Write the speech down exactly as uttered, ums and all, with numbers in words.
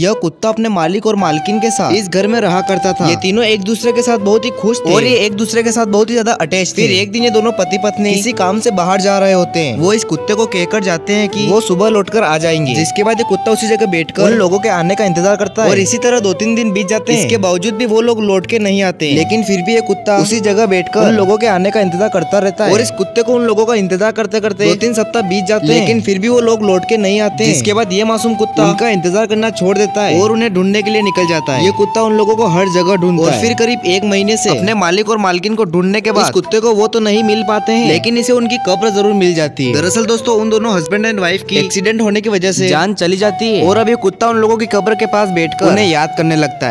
यह कुत्ता अपने मालिक और मालकिन के साथ इस घर में रहा करता था। ये तीनों एक दूसरे के साथ बहुत ही खुश थे और ये एक दूसरे के साथ बहुत ही ज्यादा अटैच थे। फिर एक दिन ये दोनों पति पत्नी किसी काम से बाहर जा रहे होते हैं। वो इस कुत्ते को कहकर जाते हैं कि वो सुबह लौटकर आ जाएंगे, जिसके बाद ये कुत्ता उसी जगह बैठकर उन लोगों के आने का इंतजार करता है और इसी तरह दो तीन दिन बीत जाते हैं। इसके बावजूद भी वो लोग लौट के नहीं आते, लेकिन फिर भी ये कुत्ता उसी जगह बैठकर उन लोगों के आने का इंतजार करता रहता है और इस कुत्ते को उन लोगों का इंतजार करते करते दो तीन सप्ताह बीत जाते हैं, लेकिन फिर भी वो लोग लौट के नहीं आते। इसके बाद ये मासूम कुत्ता उनका इंतजार करना छोड़ देता है और उन्हें ढूंढने के लिए निकल जाता है। ये कुत्ता उन लोगों को हर जगह ढूंढता है और फिर करीब एक महीने से अपने मालिक और मालकिन को ढूंढने के बाद इस कुत्ते को वो तो नहीं मिल पाते हैं, लेकिन इसे उनकी कब्र जरूर मिल जाती है। दरअसल दोस्तों, उन दोनों हस्बैंड एंड वाइफ की एक्सीडेंट होने की वजह से जान चली जाती है और अब ये कुत्ता उन लोगों की कब्र के पास बैठकर उन्हें याद करने लगता है।